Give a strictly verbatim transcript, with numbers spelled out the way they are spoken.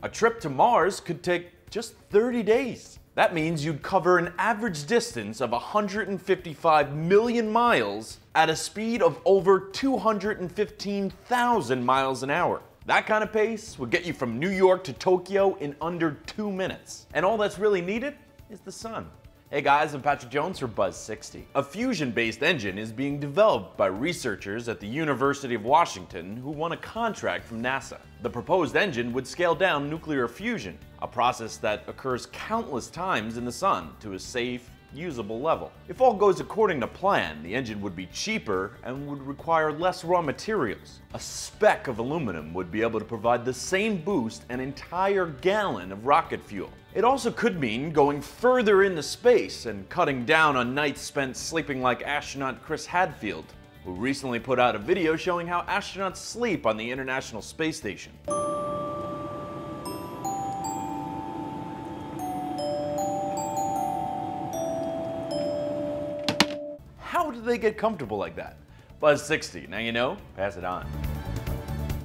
A trip to Mars could take just thirty days. That means you'd cover an average distance of one hundred fifty-five million miles at a speed of over two hundred fifteen thousand miles an hour. That kind of pace would get you from New York to Tokyo in under two minutes. And all that's really needed is the sun. Hey guys, I'm Patrick Jones for Buzz sixty. A fusion-based engine is being developed by researchers at the University of Washington who won a contract from NASA. The proposed engine would scale down nuclear fusion, a process that occurs countless times in the sun, to a safe, usable level. If all goes according to plan, the engine would be cheaper and would require less raw materials. A speck of aluminum would be able to provide the same boost an entire gallon of rocket fuel. It also could mean going further into space and cutting down on nights spent sleeping like astronaut Chris Hadfield, who recently put out a video showing how astronauts sleep on the International Space Station. How did they get comfortable like that? Buzz sixty, now you know, pass it on.